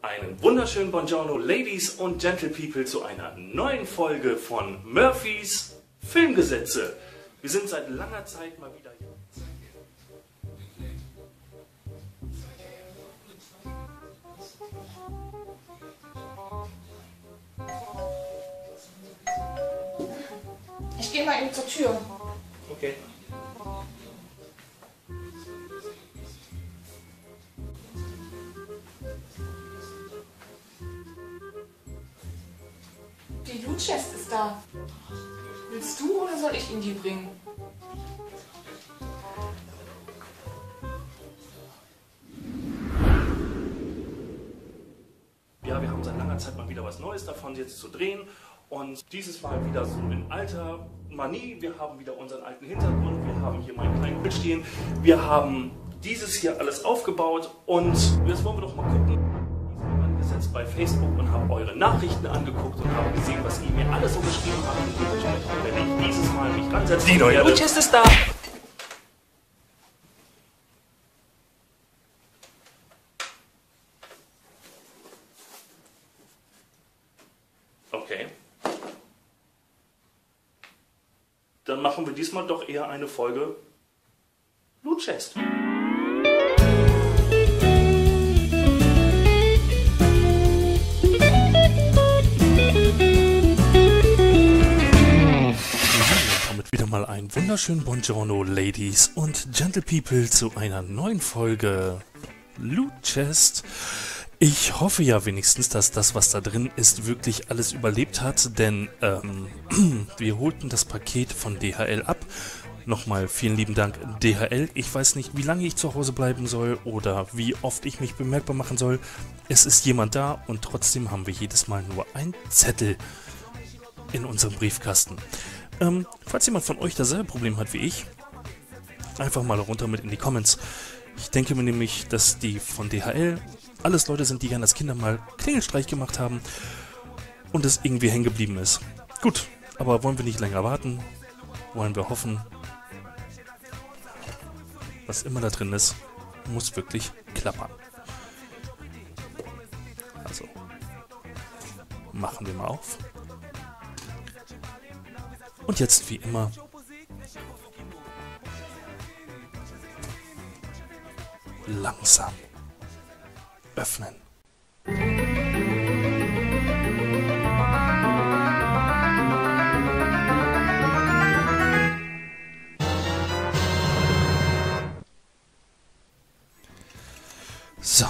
Einen wunderschönen Buongiorno, Ladies und Gentlepeople, zu einer neuen Folge von Murphys Filmgesetze. Wir sind seit langer Zeit mal wieder hier. Ich gehe mal eben zur Tür. Okay. Die Loot Chest ist da. Willst du oder soll ich ihn dir bringen? Ja, wir haben seit langer Zeit mal wieder was Neues davon jetzt zu drehen. Und dieses Mal wieder so in alter Manie. Wir haben wieder unseren alten Hintergrund. Wir haben hier meinen kleinen Bild stehen. Wir haben dieses hier alles aufgebaut. Und jetzt wollen wir doch mal gucken. Ich bin angesetzt bei Facebook und habe eure Nachrichten angeguckt und habe gesehen, was ihr mir alles so geschrieben habt. Und wenn ich dieses Mal mich ransetze, die neue Loot Chest ist da. Okay. Dann machen wir diesmal doch eher eine Folge Loot Chest. Damit wieder mal einen wunderschönen Buongiorno, Ladies und Gentlepeople, zu einer neuen Folge Loot Chest. Ich hoffe ja wenigstens, dass das, was da drin ist, wirklich alles überlebt hat, denn wir holten das Paket von DHL ab. Nochmal vielen lieben Dank, DHL. Ich weiß nicht, wie lange ich zu Hause bleiben soll oder wie oft ich mich bemerkbar machen soll. Es ist jemand da und trotzdem haben wir jedes Mal nur einen Zettel in unserem Briefkasten. Falls jemand von euch dasselbe Problem hat wie ich, einfach mal runter mit in die Comments. Ich denke mir nämlich, dass die von DHL alles Leute sind, die gerne als Kinder mal Klingelstreich gemacht haben und es irgendwie hängen geblieben ist. Gut, aber wollen wir nicht länger warten, wollen wir hoffen, was immer da drin ist, muss wirklich klappern. Also, machen wir mal auf. Und jetzt wie immer... langsam öffnen. So,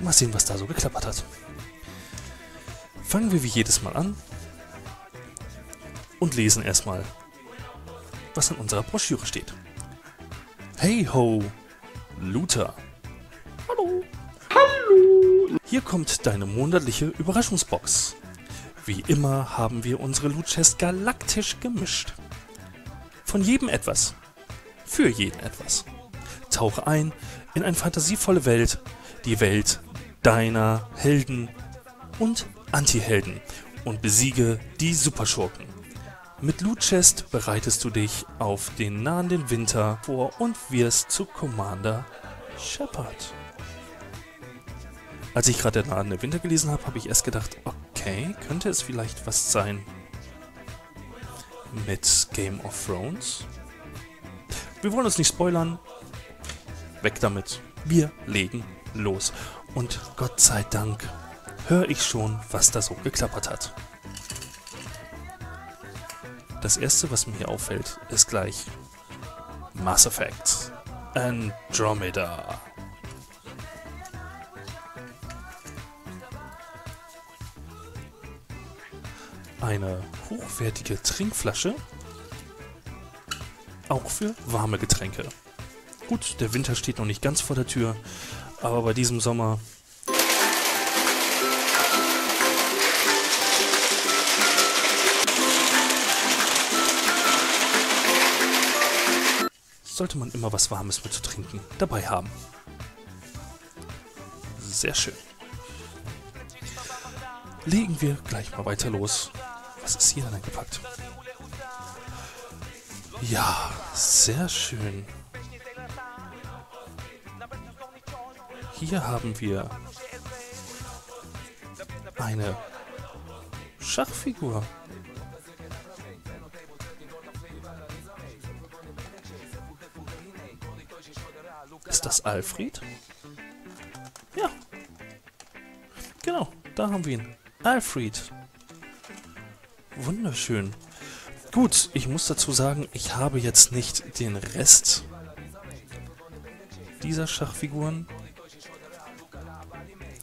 mal sehen, was da so geklappert hat. Fangen wir wie jedes Mal an und lesen erstmal, was in unserer Broschüre steht. Hey ho, Looter! Hallo! Hallo! Hier kommt deine monatliche Überraschungsbox. Wie immer haben wir unsere Loot Chest galaktisch gemischt. Von jedem etwas. Für jeden etwas. Tauche ein in eine fantasievolle Welt. Die Welt deiner Helden und Antihelden. Und besiege die Superschurken. Mit Loot Chest bereitest du dich auf den nahenden Winter vor und wirst zu Commander Shepard. Als ich gerade den nahenden Winter gelesen habe, habe ich erst gedacht, okay, könnte es vielleicht was sein mit Game of Thrones? Wir wollen uns nicht spoilern. Weg damit. Wir legen los. Und Gott sei Dank höre ich schon, was da so geklappert hat. Das erste, was mir hier auffällt, ist gleich Mass Effect Andromeda. Eine hochwertige Trinkflasche, auch für warme Getränke. Gut, der Winter steht noch nicht ganz vor der Tür, aber bei diesem Sommer... sollte man immer was Warmes mit zu trinken dabei haben. Sehr schön. Legen wir gleich mal weiter los. Was ist hier denn eingepackt? Ja, sehr schön. Hier haben wir eine Schachfigur. Ist das Alfrid? Ja. Genau, da haben wir ihn. Alfrid. Wunderschön. Gut, ich muss dazu sagen, ich habe jetzt nicht den Rest dieser Schachfiguren.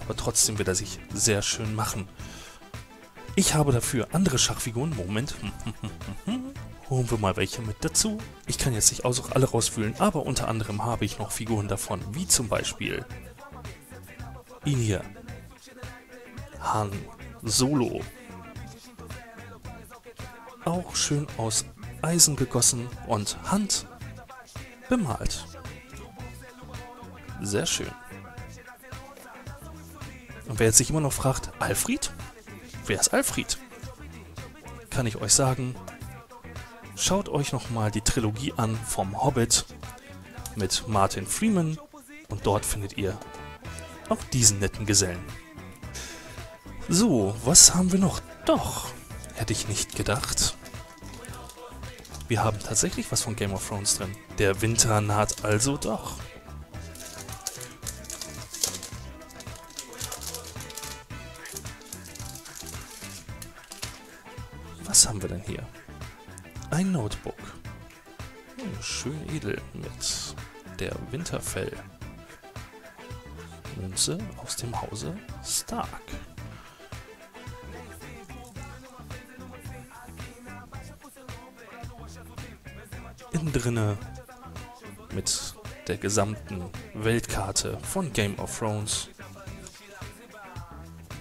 Aber trotzdem wird er sich sehr schön machen. Ich habe dafür andere Schachfiguren. Moment. Holen wir mal welche mit dazu. Ich kann jetzt nicht auch alle rauswühlen, aber unter anderem habe ich noch Figuren davon, wie zum Beispiel ihn hier. Han Solo. Auch schön aus Eisen gegossen und Hand bemalt. Sehr schön. Und wer jetzt sich immer noch fragt, Alfrid? Wer ist Alfrid? Kann ich euch sagen, schaut euch nochmal die Trilogie an vom Hobbit mit Martin Freeman und dort findet ihr auch diesen netten Gesellen. So, was haben wir noch? Doch, hätte ich nicht gedacht. Wir haben tatsächlich was von Game of Thrones drin. Der Winter naht also doch. Was haben wir denn hier? Ein Notebook. Schön edel mit der Winterfell. Münze aus dem Hause Stark. Innen drinne mit der gesamten Weltkarte von Game of Thrones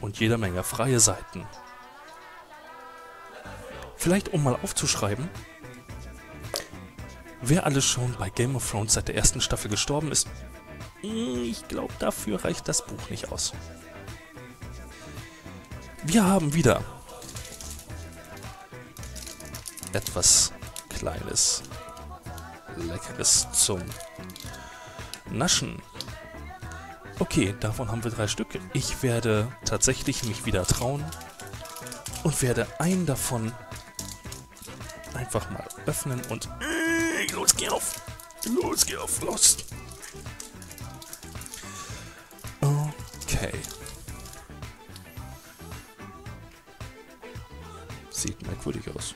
und jeder Menge freie Seiten. Vielleicht um mal aufzuschreiben, wer alles schon bei Game of Thrones seit der ersten Staffel gestorben ist. Ich glaube, dafür reicht das Buch nicht aus. Wir haben wieder etwas Kleines, Leckeres zum Naschen. Okay, davon haben wir 3 Stück. Ich werde tatsächlich mich wieder trauen und werde einen davon einfach mal öffnen und los, geh auf! Los, geh auf! Los! Okay. Sieht merkwürdig aus.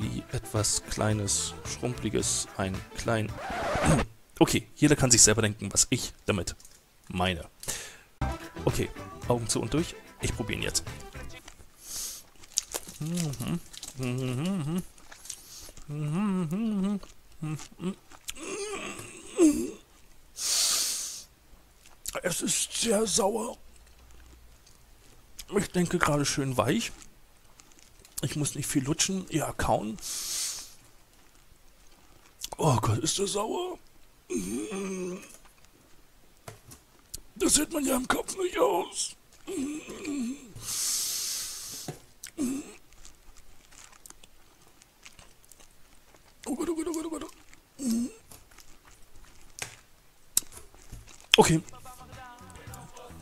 Wie etwas Kleines, Schrumpeliges, ein klein... Okay, jeder kann sich selber denken, was ich damit meine. Okay, Augen zu und durch. Ich probiere ihn jetzt. Mhm. Es ist sehr sauer. Ich denke gerade schön weich. Ich muss nicht viel lutschen, eher kauen. Oh Gott, ist das sauer. Das sieht man ja im Kopf nicht aus. Okay.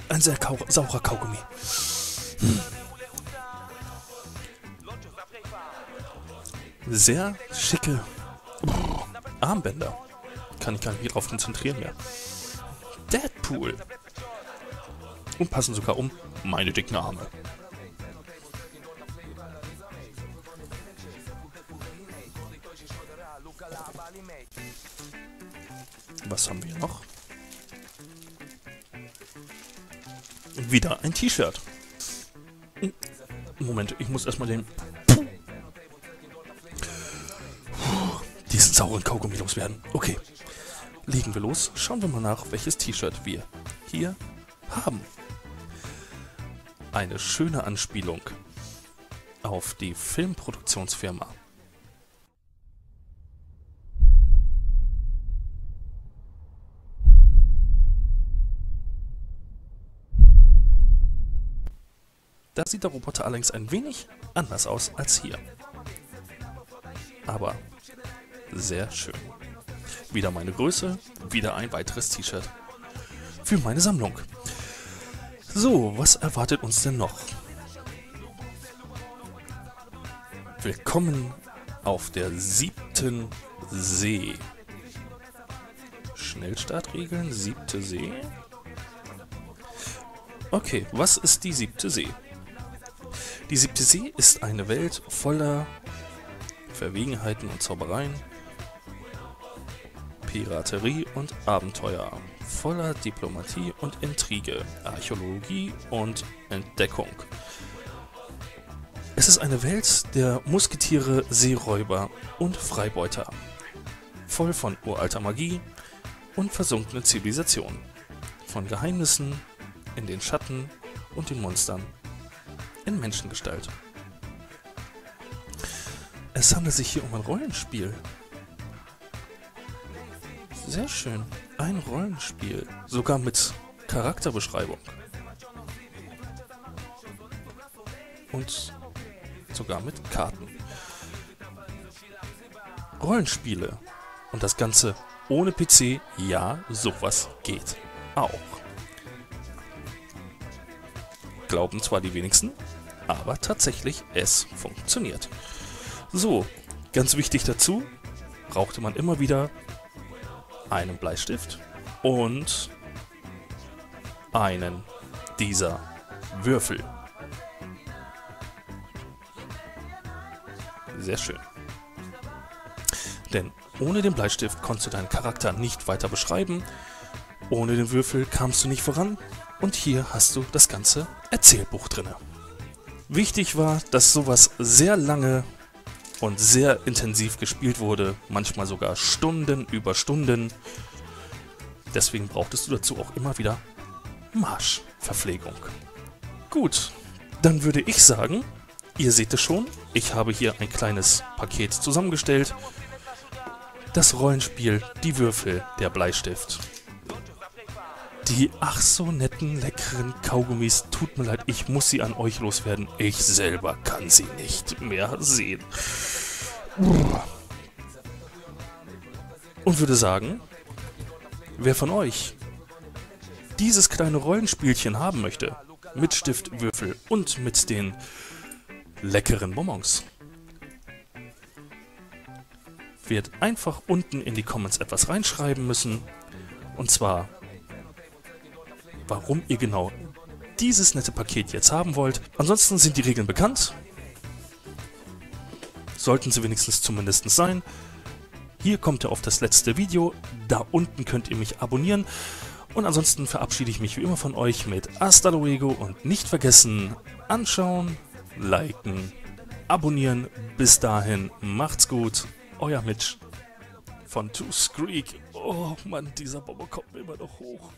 Ein sehr saurer Kaugummi. Sehr schicke Armbänder. Kann ich gar nicht drauf konzentrieren hier. Deadpool. Und passen sogar um meine dicken Arme. Was haben wir noch? Wieder ein T-Shirt. Moment, ich muss erstmal den... diesen sauren Kaugummi loswerden. Okay, legen wir los. Schauen wir mal nach, welches T-Shirt wir hier haben. Eine schöne Anspielung auf die Filmproduktionsfirma. Da sieht der Roboter allerdings ein wenig anders aus als hier. Aber sehr schön. Wieder meine Größe, wieder ein weiteres T-Shirt. für meine Sammlung. So, was erwartet uns denn noch? Willkommen auf der siebten See. Schnellstartregeln, siebte See. Okay, was ist die siebte See? Die siebte See ist eine Welt voller Verwegenheiten und Zaubereien, Piraterie und Abenteuer, voller Diplomatie und Intrige, Archäologie und Entdeckung. Es ist eine Welt der Musketiere, Seeräuber und Freibeuter, voll von uralter Magie und versunkene Zivilisationen, von Geheimnissen in den Schatten und den Monstern in Menschengestalt. Es handelt sich hier um ein Rollenspiel. Sehr schön. Ein Rollenspiel. Sogar mit Charakterbeschreibung. Und sogar mit Karten. Rollenspiele. Und das Ganze ohne PC. Ja, sowas geht auch. Glauben zwar die wenigsten, aber tatsächlich, es funktioniert. So, ganz wichtig dazu, brauchte man immer wieder einen Bleistift und einen dieser Würfel. Sehr schön. Denn ohne den Bleistift konntest du deinen Charakter nicht weiter beschreiben, ohne den Würfel kamst du nicht voran und hier hast du das ganze Erzählbuch drin. Wichtig war, dass sowas sehr lange und sehr intensiv gespielt wurde, manchmal sogar Stunden über Stunden. Deswegen brauchtest du dazu auch immer wieder Marschverpflegung. Gut, dann würde ich sagen, ihr seht es schon, ich habe hier ein kleines Paket zusammengestellt. Das Rollenspiel, die Würfel, der Bleistift. Die ach so netten, leckeren Kaugummis, tut mir leid, ich muss sie an euch loswerden. Ich selber kann sie nicht mehr sehen. Und würde sagen, wer von euch dieses kleine Rollenspielchen haben möchte, mit Stiftwürfel und mit den leckeren Bonbons, wird einfach unten in die Comments etwas reinschreiben müssen. Und zwar, warum ihr genau dieses nette Paket jetzt haben wollt. Ansonsten sind die Regeln bekannt. Sollten sie wenigstens zumindest sein. Hier kommt ihr auf das letzte Video. Da unten könnt ihr mich abonnieren. Und ansonsten verabschiede ich mich wie immer von euch mit Hasta luego und nicht vergessen, anschauen, liken, abonnieren. Bis dahin, macht's gut. Euer Mitch von 2Screek. Oh Mann, dieser Bomber kommt mir immer noch hoch.